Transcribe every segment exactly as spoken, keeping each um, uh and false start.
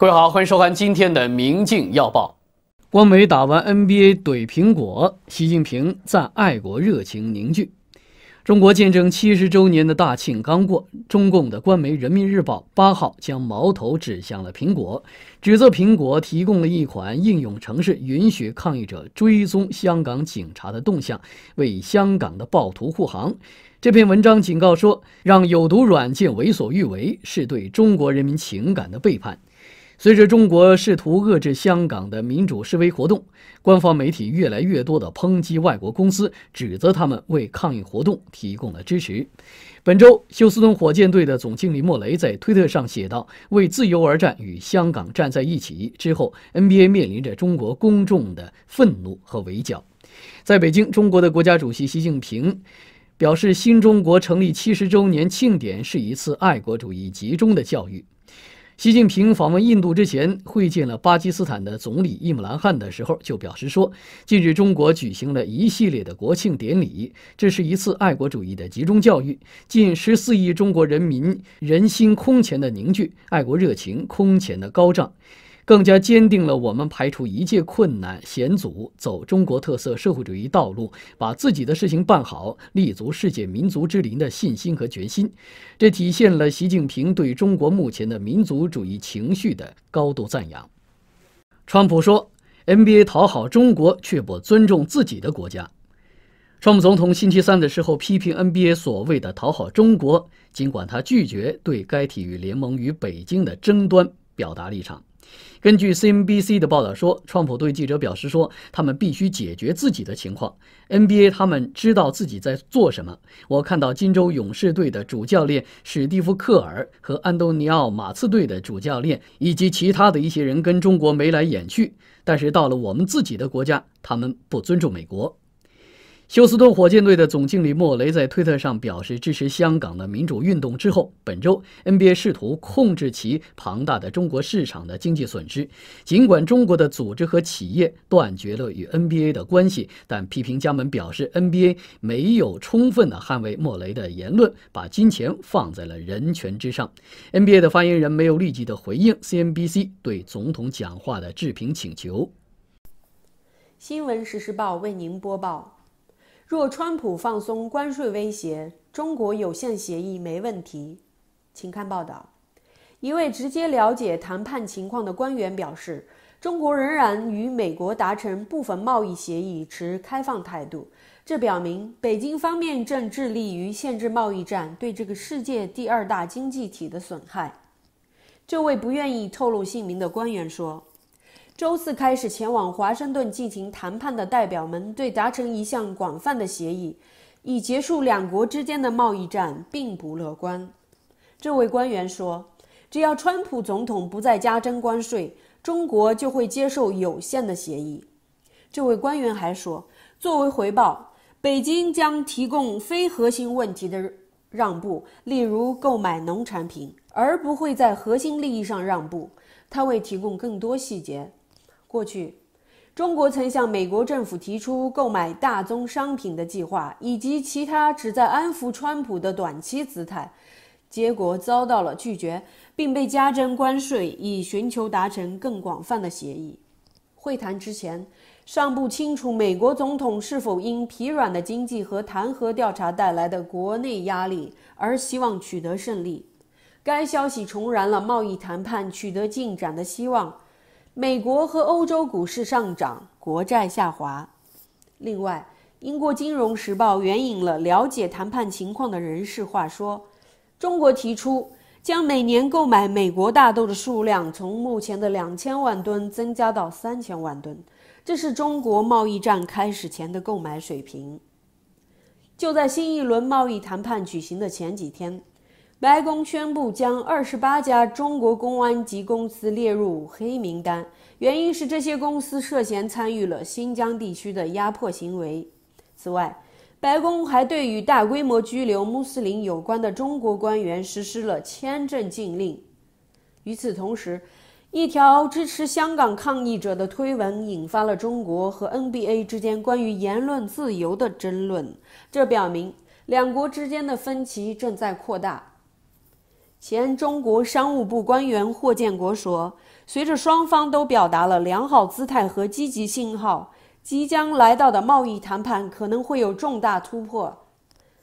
各位好，欢迎收看今天的《明镜要报》。官媒打完 N B A 怼苹果，习近平赞爱国热情凝聚。中国建政七十周年的大庆刚过，中共的官媒《人民日报》八号将矛头指向了苹果，指责苹果提供了一款应用程式，允许抗议者追踪香港警察的动向，为香港的暴徒护航。 这篇文章警告说，让有毒软件为所欲为是对中国人民情感的背叛。随着中国试图遏制香港的民主示威活动，官方媒体越来越多地抨击外国公司，指责他们为抗议活动提供了支持。本周，休斯顿火箭队的总经理莫雷在推特上写道：“为自由而战，与香港站在一起。”之后 ，N B A 面临着中国公众的愤怒和围剿。在北京，中国的国家主席习近平 表示，新中国成立七十周年庆典是一次爱国主义集中的教育。习近平访问印度之前，会见了巴基斯坦的总理伊姆兰汗的时候，就表示说，近日中国举行了一系列的国庆典礼，这是一次爱国主义的集中教育。近十四亿中国人民人心空前的凝聚，爱国热情空前的高涨， 更加坚定了我们排除一切困难险阻，走中国特色社会主义道路，把自己的事情办好，立足世界民族之林的信心和决心。这体现了习近平对中国目前的民族主义情绪的高度赞扬。川普说 ：“N B A 讨好中国，却不尊重自己的国家。”川普总统星期三的时候批评 N B A 所谓的讨好中国，尽管他拒绝对该体育联盟与北京的争端表达立场。 根据 C N B C 的报道说，川普对记者表示说，他们必须解决自己的情况。N B A 他们知道自己在做什么。我看到金州勇士队的主教练史蒂夫·克尔和安东尼奥·马刺队的主教练以及其他的一些人跟中国眉来眼去，但是到了我们自己的国家，他们不尊重美国。 休斯顿火箭队的总经理莫雷在推特上表示支持香港的民主运动之后，本周 N B A 试图控制其庞大的中国市场的经济损失。尽管中国的组织和企业断绝了与 N B A 的关系，但批评家们表示 N B A 没有充分的捍卫莫雷的言论，把金钱放在了人权之上。N B A 的发言人没有立即的回应 C N B C 对总统讲话的置评请求。新闻实时报为您播报。 若川普放松关税威胁，中国有限协议没问题。请看报道。一位直接了解谈判情况的官员表示，中国仍然与美国达成部分贸易协议持开放态度，这表明北京方面正致力于限制贸易战对这个世界第二大经济体的损害。这位不愿意透露姓名的官员说， 周四开始前往华盛顿进行谈判的代表们对达成一项广泛的协议，以结束两国之间的贸易战并不乐观。这位官员说：“只要川普总统不再加征关税，中国就会接受有限的协议。”这位官员还说：“作为回报，北京将提供非核心问题的让步，例如购买农产品，而不会在核心利益上让步。”他会提供更多细节。 过去，中国曾向美国政府提出购买大宗商品的计划，以及其他旨在安抚川普的短期姿态，结果遭到了拒绝，并被加征关税，以寻求达成更广泛的协议。会谈之前，尚不清楚美国总统是否因疲软的经济和弹劾调查带来的国内压力而希望取得胜利。该消息重燃了贸易谈判取得进展的希望。 美国和欧洲股市上涨，国债下滑。另外，英国金融时报援引了了解谈判情况的人士话说，中国提出将每年购买美国大豆的数量从目前的两千万吨增加到三千万吨，这是中国贸易战开始前的购买水平。就在新一轮贸易谈判举行的前几天， 白宫宣布将二十八家中国公安级公司列入黑名单，原因是这些公司涉嫌参与了新疆地区的压迫行为。此外，白宫还对与大规模拘留穆斯林有关的中国官员实施了签证禁令。与此同时，一条支持香港抗议者的推文引发了中国和 N B A 之间关于言论自由的争论，这表明两国之间的分歧正在扩大。前中国商务部官员霍建国说，随着双方都表达了良好姿态和积极信号，即将来到的贸易谈判可能会有重大突破。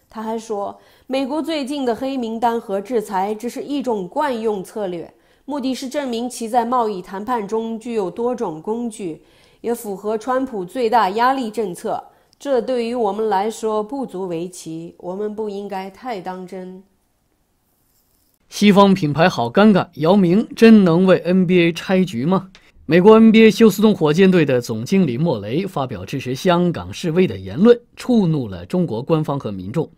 他还说，美国最近的黑名单和制裁只是一种惯用策略，目的是证明其在贸易谈判中具有多种工具，也符合川普最大压力政策。这对于我们来说不足为奇，我们不应该太当真。西方品牌好尴尬，姚明真能为 N B A 拆局吗？美国 N B A 休斯顿火箭队的总经理莫雷发表支持香港示威的言论，触怒了中国官方和民众。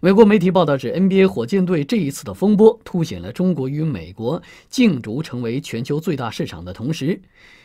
美国媒体报道指 ，N B A 火箭队这一次的风波凸显了中国与美国竞逐成为全球最大市场的同时，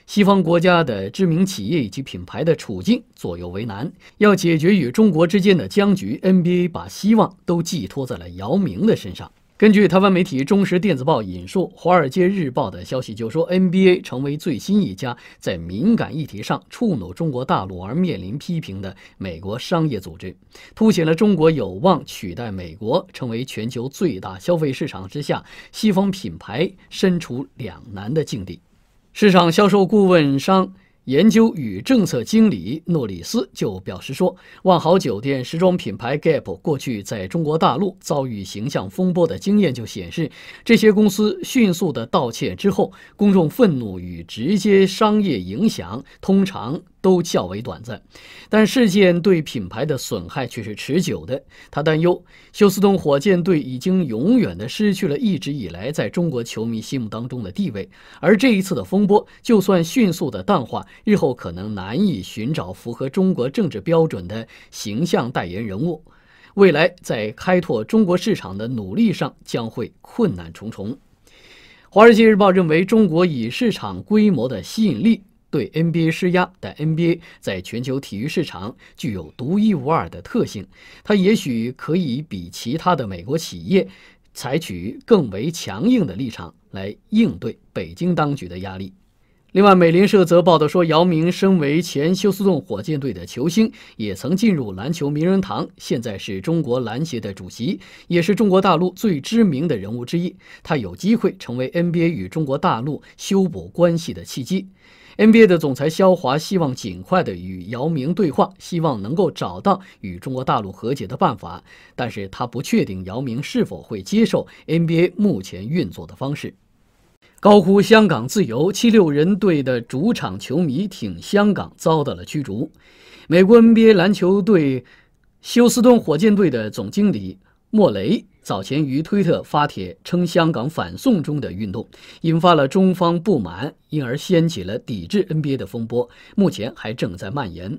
西方国家的知名企业以及品牌的处境左右为难。要解决与中国之间的僵局 ，N B A 把希望都寄托在了姚明的身上。根据台湾媒体《中时电子报》引述《华尔街日报》的消息，就说 N B A 成为最新一家在敏感议题上触怒中国大陆而面临批评的美国商业组织，凸显了中国有望取代美国成为全球最大消费市场之下，西方品牌身处两难的境地。市场销售顾问商研究与政策经理诺里斯就表示说，万豪酒店时装品牌 Gap 过去在中国大陆遭遇形象风波的经验就显示，这些公司迅速的道歉之后，公众愤怒与直接商业影响通常都较为短暂，但事件对品牌的损害却是持久的。他担忧休斯顿火箭队已经永远的失去了一直以来在中国球迷心目当中的地位，而这一次的风波就算迅速的淡化，日后可能难以寻找符合中国政治标准的形象代言人物，未来在开拓中国市场的努力上将会困难重重。《华尔街日报》认为，中国以市场规模的吸引力对 N B A 施压，但 N B A 在全球体育市场具有独一无二的特性，它也许可以比其他的美国企业采取更为强硬的立场来应对北京当局的压力。另外，美联社则报道说，姚明身为前休斯顿火箭队的球星，也曾进入篮球名人堂，现在是中国篮协的主席，也是中国大陆最知名的人物之一。他有机会成为 N B A 与中国大陆修补关系的契机。N B A 的总裁肖华希望尽快的与姚明对话，希望能够找到与中国大陆和解的办法，但是他不确定姚明是否会接受 N B A 目前运作的方式。高呼香港自由，七六人队的主场球迷挺香港遭到了驱逐。美国 N B A 篮球队休斯顿火箭队的总经理莫雷早前于推特发帖称香港反送中的运动，引发了中方不满，因而掀起了抵制 N B A 的风波，目前还正在蔓延。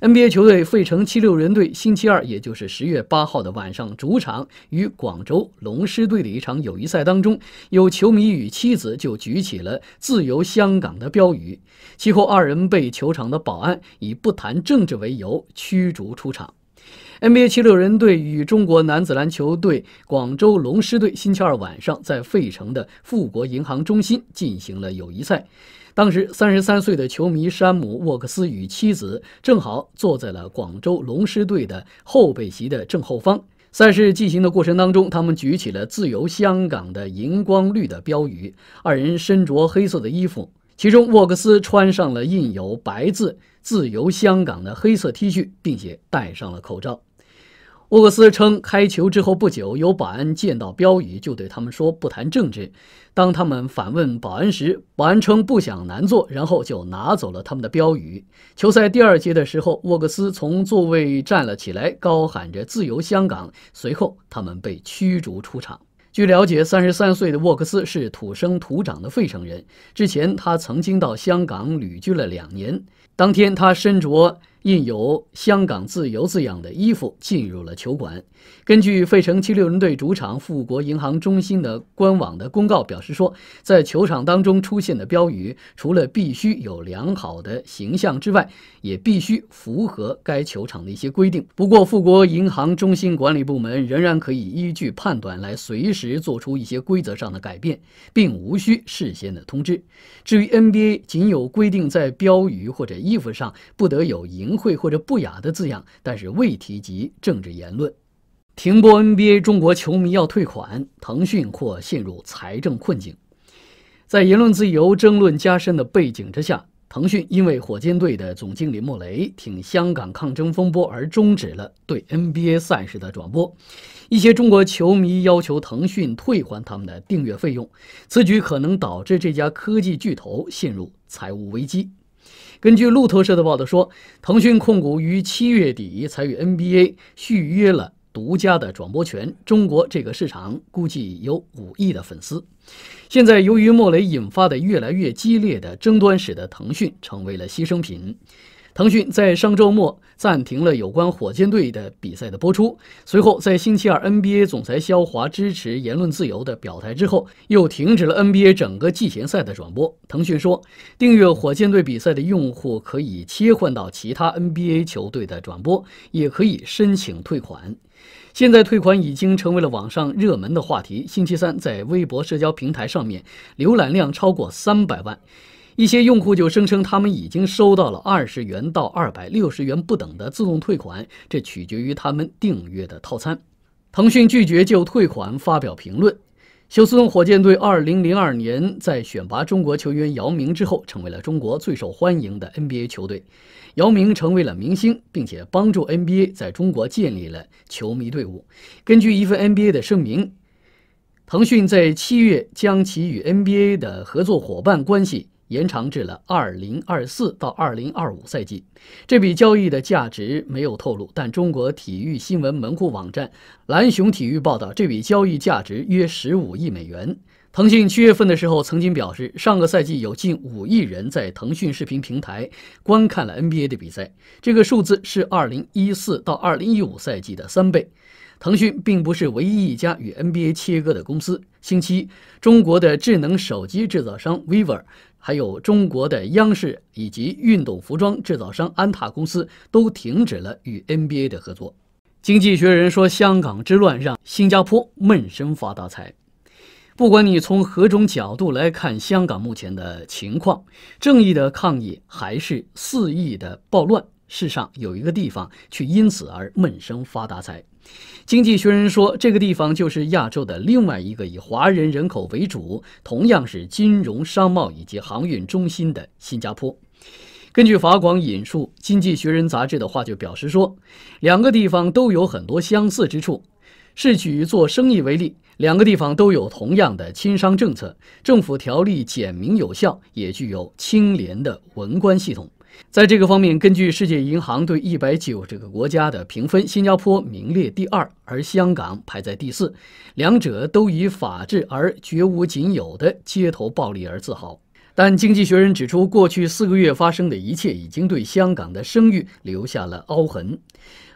N B A 球队费城七六人队星期二，也就是十月八号的晚上，主场与广州龙狮队的一场友谊赛当中，有球迷与妻子就举起了自由香港的标语，其后二人被球场的保安以不谈政治为由驱逐出场。N B A 七六人队与中国男子篮球队广州龙狮队星期二晚上在费城的富国银行中心进行了友谊赛。当时三十三岁的球迷山姆·沃克斯与妻子正好坐在了广州龙狮队的后备席的正后方。赛事进行的过程当中，他们举起了自由香港的荧光绿的标语，二人身着黑色的衣服，其中沃克斯穿上了印有白字自由香港的黑色 T 恤，并且戴上了口罩。沃克斯称，开球之后不久，有保安见到标语就对他们说不谈政治。当他们反问保安时，保安称不想难做，然后就拿走了他们的标语。球赛第二节的时候，沃克斯从座位站了起来，高喊着自由香港，随后他们被驱逐出场。据了解，三十三岁的沃克斯是土生土长的费城人，之前他曾经到香港旅居了两年。当天他身着印有香港自由字样的衣服进入了球馆。根据费城七六人队主场富国银行中心的官网的公告表示说，在球场当中出现的标语，除了必须有良好的形象之外，也必须符合该球场的一些规定。不过富国银行中心管理部门仍然可以依据判断来随时做出一些规则上的改变，并无需事先的通知。至于 N B A 仅有规定在标语或者衣服上不得有影响淫秽或者不雅的字样，但是未提及政治言论。停播 N B A， 中国球迷要退款，腾讯或陷入财政困境。在言论自由争论加深的背景之下，腾讯因为火箭队的总经理莫雷挺香港抗争风波而终止了对 N B A 赛事的转播。一些中国球迷要求腾讯退还他们的订阅费用，此举可能导致这家科技巨头陷入财务危机。 根据路透社的报道说，腾讯控股于七月底才与 N B A 续约了独家的转播权。中国这个市场估计有五亿的粉丝。现在，由于莫雷引发的越来越激烈的争端，使得腾讯成为了牺牲品。腾讯在上周末暂停了有关火箭队的比赛的播出，随后在星期二 N B A 总裁肖华支持言论自由的表态之后，又停止了 N B A 整个季前赛的转播。腾讯说，订阅火箭队比赛的用户可以切换到其他 N B A 球队的转播，也可以申请退款。 现在退款已经成为了网上热门的话题。星期三，在微博社交平台上面，浏览量超过三百万，一些用户就声称他们已经收到了二十元到二百六十元不等的自动退款，这取决于他们订阅的套餐。腾讯拒绝就退款发表评论。休斯顿火箭队二零零二年在选拔中国球员姚明之后，成为了中国最受欢迎的 N B A 球队。姚明成为了明星，并且帮助 N B A 在中国建立了球迷队伍。根据一份 N B A 的声明，腾讯在七月将其与 N B A 的合作伙伴关系延长至了二零二四到二零二五赛季。这笔交易的价值没有透露，但中国体育新闻门户网站蓝熊体育报道，这笔交易价值约十五亿美元。腾讯七月份的时候曾经表示，上个赛季有近五亿人在腾讯视频平台观看了 N B A 的比赛，这个数字是二零一四到二零一五赛季的三倍。 腾讯并不是唯一一家与 N B A 切割的公司。星期一，中国的智能手机制造商 Vivo， 还有中国的央视以及运动服装制造商安踏公司都停止了与 N B A 的合作。经济学人说，香港之乱让新加坡闷声发大财。不管你从何种角度来看香港目前的情况，正义的抗议还是肆意的暴乱，世上有一个地方却因此而闷声发大财。 经济学人说，这个地方就是亚洲的另外一个以华人人口为主，同样是金融、商贸以及航运中心的新加坡。根据法广引述《经济学人》杂志的话，就表示说，两个地方都有很多相似之处。是举做生意为例，两个地方都有同样的亲商政策，政府条例简明有效，也具有清廉的文官系统。 在这个方面，根据世界银行对一百九十个国家的评分，新加坡名列第二，而香港排在第四。两者都以法治而绝无仅有的街头暴力而自豪。但《经济学人》指出，过去四个月发生的一切已经对香港的声誉留下了凹痕。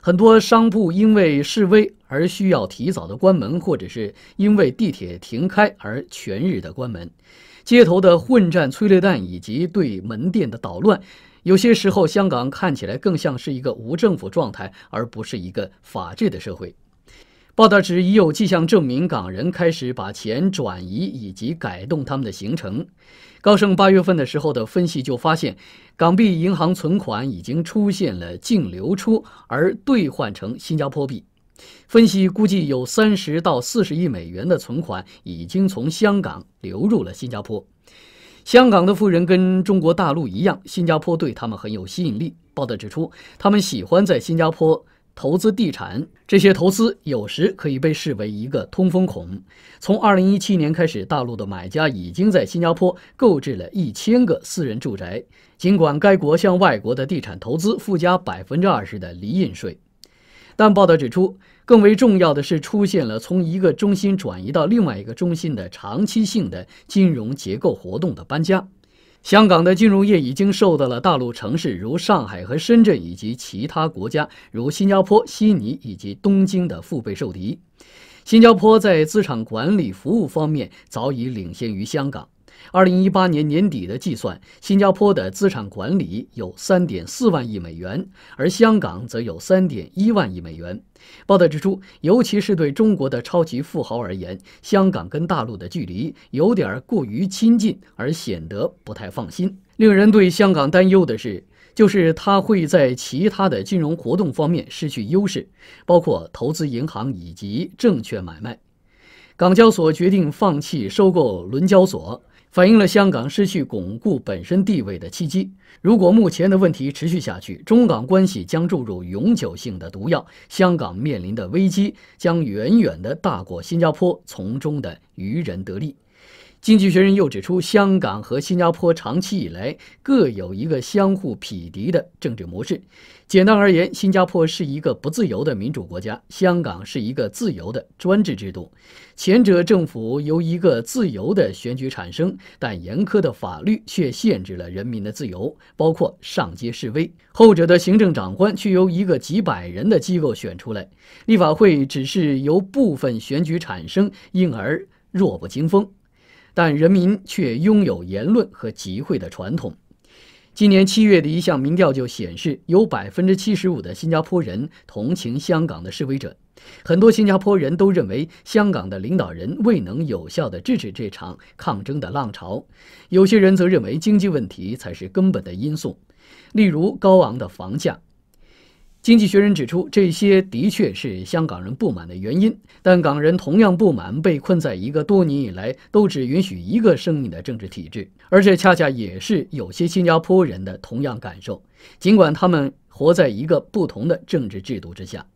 很多商铺因为示威而需要提早的关门，或者是因为地铁停开而全日的关门。街头的混战、催泪弹以及对门店的捣乱。 有些时候，香港看起来更像是一个无政府状态，而不是一个法治的社会。报道指，已有迹象证明，港人开始把钱转移以及改动他们的行程。高盛八月份的时候的分析就发现，港币银行存款已经出现了净流出，而兑换成新加坡币。 分析估计有三十到四十亿美元的存款已经从香港流入了新加坡。 香港的富人跟中国大陆一样，新加坡对他们很有吸引力。报道指出，他们喜欢在新加坡投资地产，这些投资有时可以被视为一个通风孔。从二零一七年开始，大陆的买家已经在新加坡购置了一千个私人住宅，尽管该国向外国的地产投资附加 百分之二十 的离印税。 但报道指出，更为重要的是出现了从一个中心转移到另外一个中心的长期性的金融结构活动的搬家。香港的金融业已经受到了大陆城市如上海和深圳以及其他国家如新加坡、悉尼以及东京的腹背受敌。新加坡在资产管理服务方面早已领先于香港。 二零一八年年底的计算，新加坡的资产管理有 三点四万亿美元，而香港则有 三点一万亿美元。报道指出，尤其是对中国的超级富豪而言，香港跟大陆的距离有点过于亲近，而显得不太放心。令人对香港担忧的是，就是它会在其他的金融活动方面失去优势，包括投资银行以及证券买卖。港交所决定放弃收购伦交所，反映了香港失去巩固本身地位的契机。如果目前的问题持续下去，中港关系将注入永久性的毒药，香港面临的危机将远远地大过新加坡从中的渔人得利。 经济学人又指出，香港和新加坡长期以来各有一个相互匹敌的政治模式。简单而言，新加坡是一个不自由的民主国家，香港是一个自由的专制制度。前者政府由一个自由的选举产生，但严苛的法律却限制了人民的自由，包括上街示威；后者的行政长官却由一个几百人的机构选出来，立法会只是由部分选举产生，因而弱不禁风。 但人民却拥有言论和集会的传统。今年七月的一项民调就显示，有 百分之七十五 的新加坡人同情香港的示威者。很多新加坡人都认为，香港的领导人未能有效地制止这场抗争的浪潮。有些人则认为，经济问题才是根本的因素，例如高昂的房价。 经济学人指出，这些的确是香港人不满的原因，但港人同样不满被困在一个多年以来都只允许一个声音的政治体制，而这恰恰也是有些新加坡人的同样感受，尽管他们活在一个不同的政治制度之下。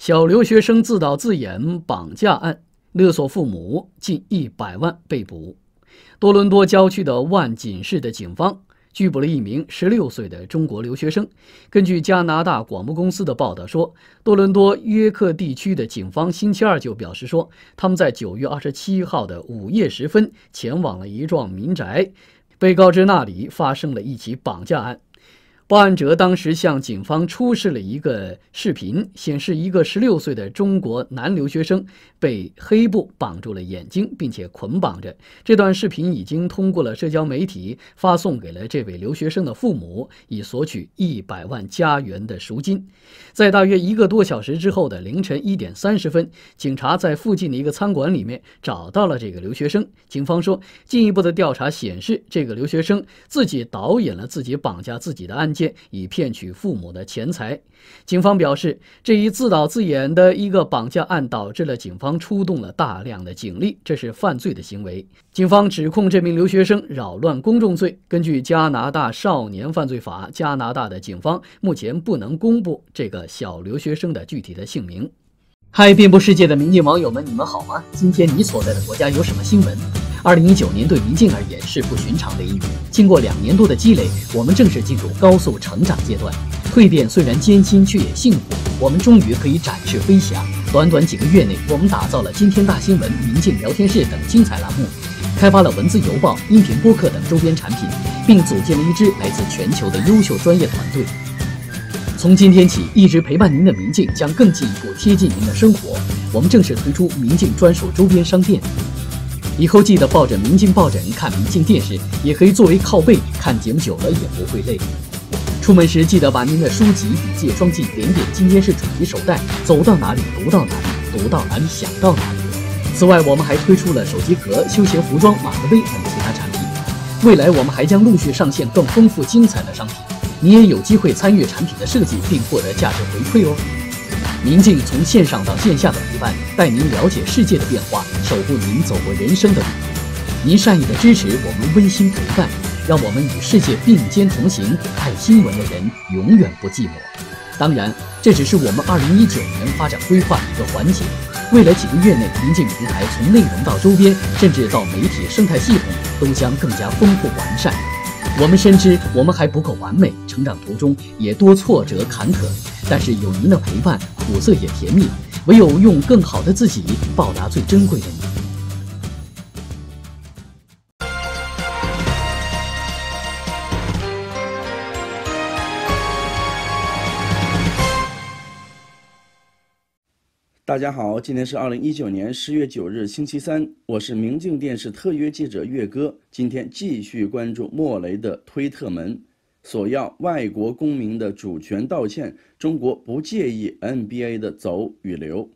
小留学生自导自演绑架案，勒索父母近一百万被捕。多伦多郊区的万锦市的警方 拘捕了一名十六岁的中国留学生。根据加拿大广播公司的报道说，多伦多约克地区的警方星期二就表示说，他们在九月二十七号的午夜时分前往了一幢民宅，被告知那里发生了一起绑架案。报案者当时向警方出示了一个视频，显示一个十六岁的中国男留学生被黑布绑住了眼睛，并且捆绑着。这段视频已经通过了社交媒体发送给了这位留学生的父母，以索取一百万加元的赎金。在大约一个多小时之后的凌晨一点三十分，警察在附近的一个餐馆里面找到了这个留学生。警方说，进一步的调查显示，这个留学生自己导演了自己绑架自己的案件， 以骗取父母的钱财。警方表示，这一自导自演的一个绑架案导致了警方出动了大量的警力，这是犯罪的行为。警方指控这名留学生扰乱公众罪。根据加拿大少年犯罪法，加拿大的警方目前不能公布这个小留学生的具体的姓名。嗨，遍布世界的民进网友们，你们好吗？今天你所在的国家有什么新闻？ 二零一九年对民进而言是不寻常的一年。经过两年多的积累，我们正式进入高速成长阶段。蜕变虽然艰辛，却也幸福。我们终于可以展翅飞翔。短短几个月内，我们打造了《今天大新闻》《民进聊天室》等精彩栏目，开发了文字邮报、音频播客等周边产品，并组建了一支来自全球的优秀专业团队。从今天起，一直陪伴您的民进将更进一步贴近您的生活。我们正式推出民进专属周边商店。 以后记得抱着民进抱枕看民进电视，也可以作为靠背看节目，久了也不会累。出门时记得把您的书籍、笔记装进点点今天是主题手袋，走到哪里读到哪里，读到哪里想到哪里。此外，我们还推出了手机壳、休闲服装、马克杯等其他产品。未来我们还将陆续上线更丰富精彩的商品，你也有机会参与产品的设计并获得价值回馈哦。 民进从线上到线下的陪伴，带您了解世界的变化，守护您走过人生的路。您善意的支持，我们温馨陪伴，让我们与世界并肩同行。爱新闻的人永远不寂寞。当然，这只是我们二零一九年发展规划的一个环节。未来几个月内，民进平台从内容到周边，甚至到媒体生态系统，都将更加丰富完善。我们深知我们还不够完美，成长途中也多挫折坎坷。 但是有您的陪伴，苦涩也甜蜜。唯有用更好的自己报答最珍贵的你。大家好，今天是二零一九年十月九日，星期三，我是明镜电视特约记者岳哥。今天继续关注莫雷的推特门。 索要外国公民的主权道歉，中国不介意 N B A 的走与留。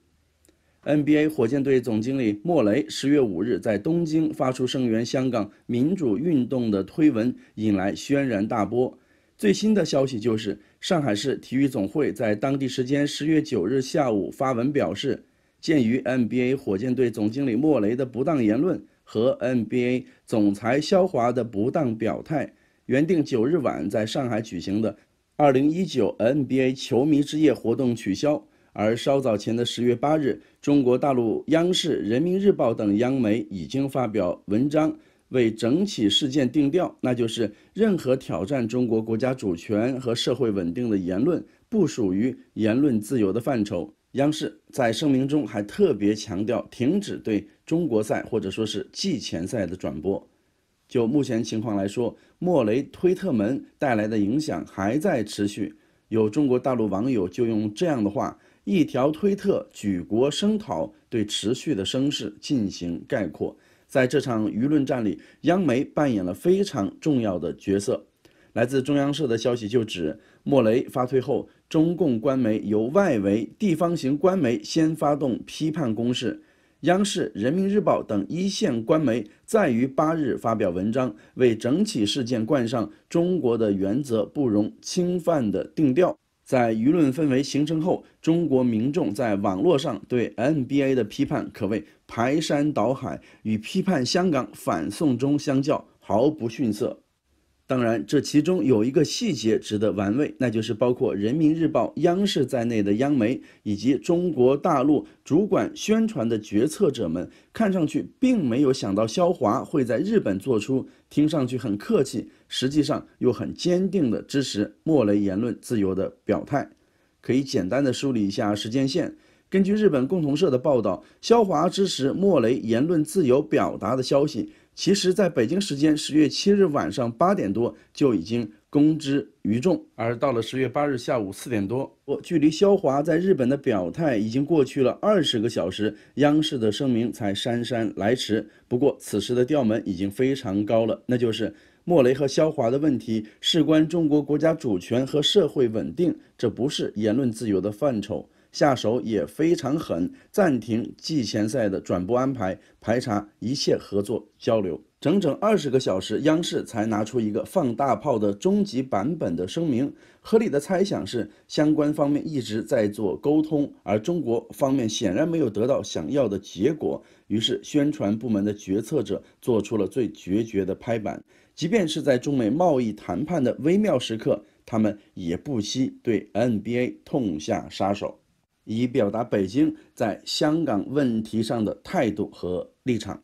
N B A 火箭队总经理莫雷十月五日在东京发出声援香港民主运动的推文，引来轩然大波。最新的消息就是，上海市体育总会在当地时间十月九日下午发文表示，鉴于 N B A 火箭队总经理莫雷的不当言论和 N B A 总裁肖华的不当表态，原定九日晚在上海举行的二零一九 N B A 球迷之夜活动取消。而稍早前的十月八日，中国大陆央视、人民日报等央媒已经发表文章，为整起事件定调，那就是任何挑战中国国家主权和社会稳定的言论不属于言论自由的范畴。央视在声明中还特别强调停止对中国赛或者说是季前赛的转播。就目前情况来说，莫雷推特门带来的影响还在持续。有中国大陆网友就用这样的话：一条推特举国声讨，对持续的声势进行概括。在这场舆论战里，央媒扮演了非常重要的角色。来自中央社的消息就指，莫雷发推后，中共官媒由外围地方型官媒先发动批判攻势，央视、人民日报等一线官媒再于八日发表文章，为整起事件冠上“中国的原则不容侵犯”的定调。在舆论氛围形成后，中国民众在网络上对 N B A 的批判可谓排山倒海，与批判香港反送中相较毫不逊色。当然，这其中有一个细节值得玩味，那就是包括人民日报、央视在内的央媒以及中国大陆主管宣传的决策者们，看上去并没有想到肖华会在日本做出听上去很客气，实际上又很坚定的支持莫雷言论自由的表态。可以简单的梳理一下时间线。根据日本共同社的报道，肖华支持莫雷言论自由表达的消息，其实在北京时间十月七日晚上八点多就已经公之于众，而到了十月八日下午四点多，距离肖华在日本的表态已经过去了二十个小时，央视的声明才姗姗来迟。不过此时的调门已经非常高了，那就是莫雷和肖华的问题事关中国国家主权和社会稳定，这不是言论自由的范畴。下手也非常狠，暂停季前赛的转播安排，排查一切合作交流。整整二十个小时，央视才拿出一个放大炮的终极版本的声明。合理的猜想是，相关方面一直在做沟通，而中国方面显然没有得到想要的结果，于是宣传部门的决策者做出了最决绝的拍板。即便是在中美贸易谈判的微妙时刻，他们也不惜对 N B A 痛下杀手，以表达北京在香港问题上的态度和立场。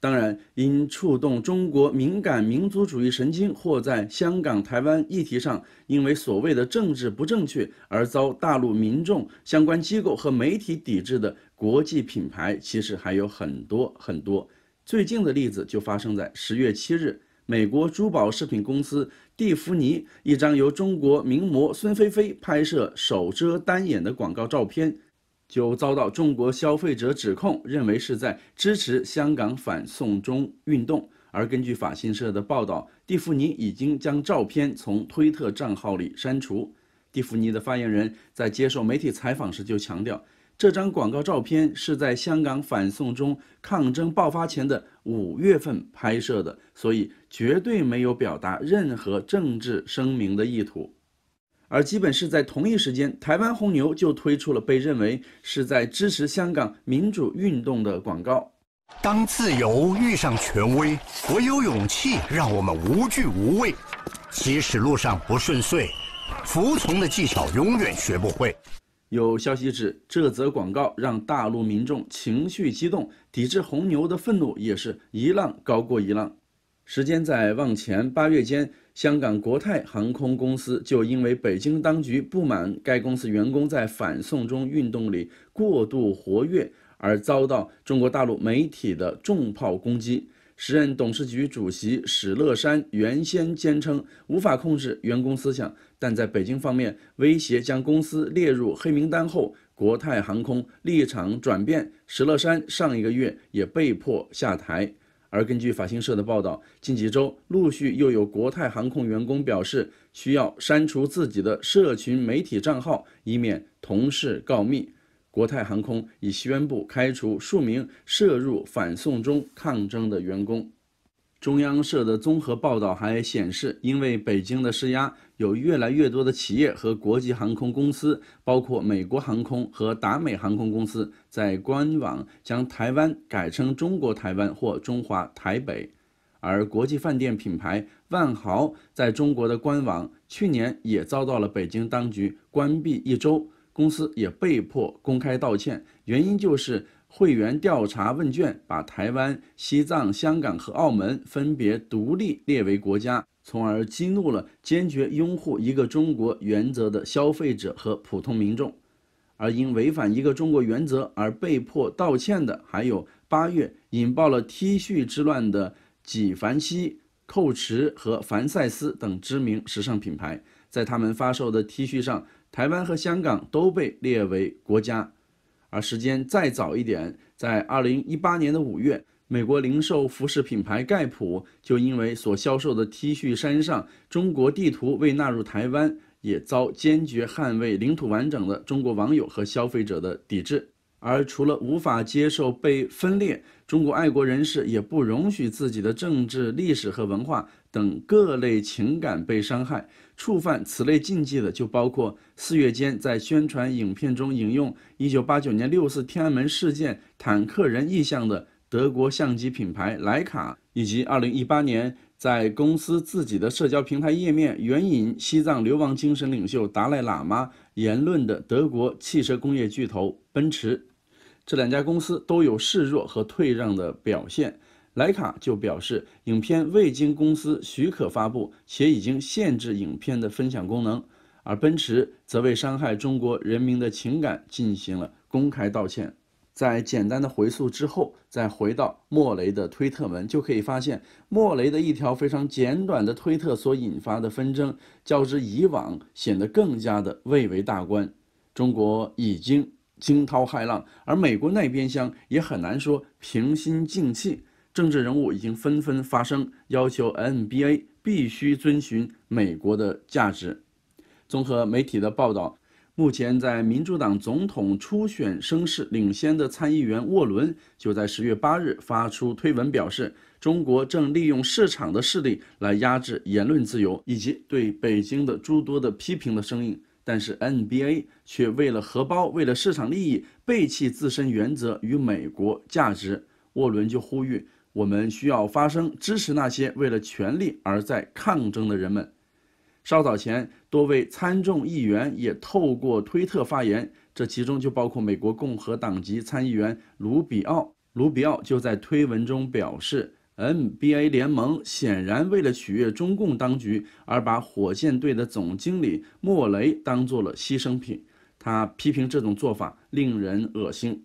当然，因触动中国敏感民族主义神经，或在香港、台湾议题上因为所谓的政治不正确而遭大陆民众、相关机构和媒体抵制的国际品牌，其实还有很多很多。最近的例子就发生在十月七日，美国珠宝饰品公司蒂芙尼一张由中国名模孙菲菲拍摄手遮单眼的广告照片，就遭到中国消费者指控，认为是在支持香港反送中运动。而根据法新社的报道，蒂芙尼已经将照片从推特账号里删除。蒂芙尼的发言人在接受媒体采访时就强调，这张广告照片是在香港反送中抗争爆发前的五月份拍摄的，所以绝对没有表达任何政治声明的意图。而基本是在同一时间，台湾红牛就推出了被认为是在支持香港民主运动的广告。当自由遇上权威，唯有勇气让我们无惧无畏，即使路上不顺遂，服从的技巧永远学不会。有消息指，这则广告让大陆民众情绪激动，抵制红牛的愤怒也是一浪高过一浪。时间在往前八月间，香港国泰航空公司就因为北京当局不满该公司员工在反送中运动里过度活跃，而遭到中国大陆媒体的重炮攻击。时任董事局主席史乐山原先坚称无法控制员工思想，但在北京方面威胁将公司列入黑名单后，国泰航空立场转变，史乐山上一个月也被迫下台。而根据法新社的报道，近几周陆续又有国泰航空员工表示需要删除自己的社群媒体账号，以免同事告密。国泰航空已宣布开除数名涉入反送中抗争的员工。中央社的综合报道还显示，因为北京的施压，有越来越多的企业和国际航空公司，包括美国航空和达美航空公司，在官网将台湾改称中国台湾或中华台北。 而国际饭店品牌万豪在中国的官网去年也遭到了北京当局关闭一周，公司也被迫公开道歉，原因就是会员调查问卷把台湾、西藏、香港和澳门分别独立列为国家，从而激怒了坚决拥护一个中国原则的消费者和普通民众。而因违反一个中国原则而被迫道歉的，还有八月引爆了 T 恤之乱的 纪梵希、蔻驰和凡赛斯等知名时尚品牌，在他们发售的 T 恤上，台湾和香港都被列为国家。而时间再早一点，在二零一八年的五月，美国零售服饰品牌盖普就因为所销售的 T 恤衫上中国地图未纳入台湾，也遭坚决捍卫领土完整的中国网友和消费者的抵制。 而除了无法接受被分裂，中国爱国人士也不容许自己的政治、历史和文化等各类情感被伤害。触犯此类禁忌的，就包括四月间在宣传影片中引用一九八九年六四天安门事件坦克人意象的德国相机品牌徕卡，以及二零一八年在公司自己的社交平台页面援引西藏流亡精神领袖达赖喇嘛言论的德国汽车工业巨头奔驰。 这两家公司都有示弱和退让的表现。徕卡就表示，影片未经公司许可发布，且已经限制影片的分享功能；而奔驰则为伤害中国人民的情感进行了公开道歉。在简单的回溯之后，再回到莫雷的推特文，就可以发现，莫雷的一条非常简短的推特所引发的纷争，较之以往显得更加的蔚为大观。中国已经 惊涛骇浪，而美国那边厢也很难说平心静气。政治人物已经纷纷发声，要求 N B A 必须遵循美国的价值。综合媒体的报道，目前在民主党总统初选声势领先的参议员沃伦就在十月八日发出推文表示，中国正利用市场的势力来压制言论自由，以及对北京的诸多的批评的声音。 但是 N B A 却为了荷包、为了市场利益，背弃自身原则与美国价值。沃伦就呼吁，我们需要发声，支持那些为了权力而在抗争的人们。稍早前，多位参众议员也透过推特发言，这其中就包括美国共和党籍参议员卢比奥。卢比奥就在推文中表示， N B A 联盟显然为了取悦中共当局，而把火箭队的总经理莫雷当做了牺牲品。他批评这种做法令人恶心。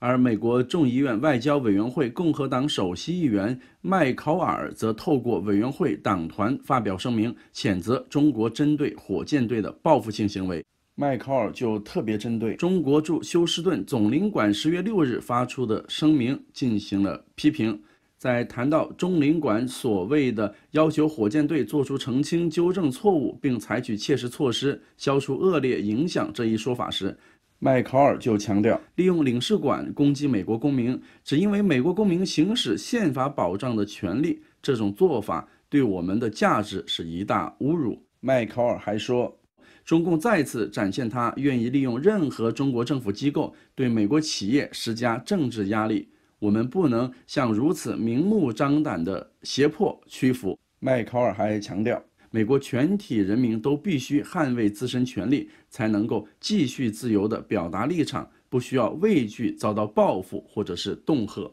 而美国众议院外交委员会共和党首席议员麦考尔则透过委员会党团发表声明，谴责中国针对火箭队的报复性行为。 迈考尔就特别针对中国驻休斯顿总领馆十月六日发出的声明进行了批评。 在谈到中领馆所谓的要求火箭队做出澄清、纠正错误，并采取切实措施消除恶劣影响这一说法时，麦考尔就强调，利用领事馆攻击美国公民，只因为美国公民行使宪法保障的权利，这种做法对我们的价值是一大侮辱。麦考尔还说，中共再次展现他愿意利用任何中国政府机构对美国企业施加政治压力。 我们不能向如此明目张胆的胁迫屈服。麦考尔还强调，美国全体人民都必须捍卫自身权利，才能够继续自由地表达立场，不需要畏惧遭到报复或者是恫吓。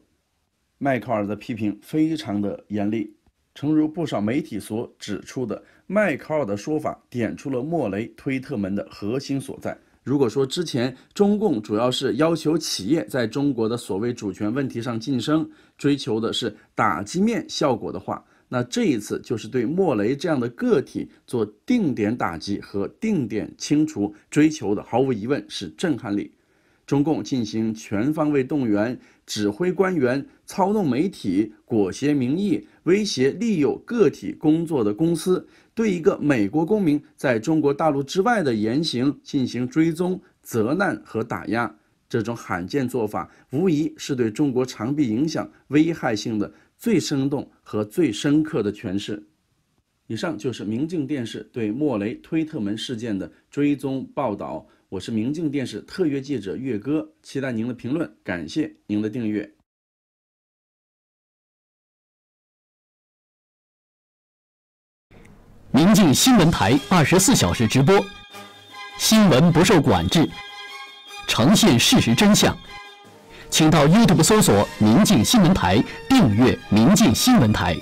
麦考尔的批评非常的严厉，诚如不少媒体所指出的，麦考尔的说法点出了莫雷推特门的核心所在。 如果说之前中共主要是要求企业在中国的所谓主权问题上晋升，追求的是打击面效果的话，那这一次就是对莫雷这样的个体做定点打击和定点清除，追求的毫无疑问是震撼力。中共进行全方位动员，指挥官员，操弄媒体，裹挟民意，威胁利诱个体工作的公司。 对一个美国公民在中国大陆之外的言行进行追踪、责难和打压，这种罕见做法无疑是对中国长臂影响危害性的最生动和最深刻的诠释。以上就是明镜电视对莫雷推特门事件的追踪报道。我是明镜电视特约记者岳哥，期待您的评论，感谢您的订阅。明镜新闻台二十四小时直播，新闻不受管制，呈现事实真相。请到 YouTube 搜索“明镜新闻台”，订阅“明镜新闻台”。